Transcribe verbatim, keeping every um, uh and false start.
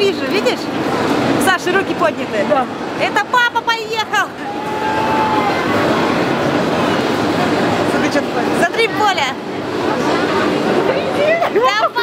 вижу, видишь? Саша, руки подняты. Да. Это папа поехал. Смотри, что такое. Смотри, Поля. Да,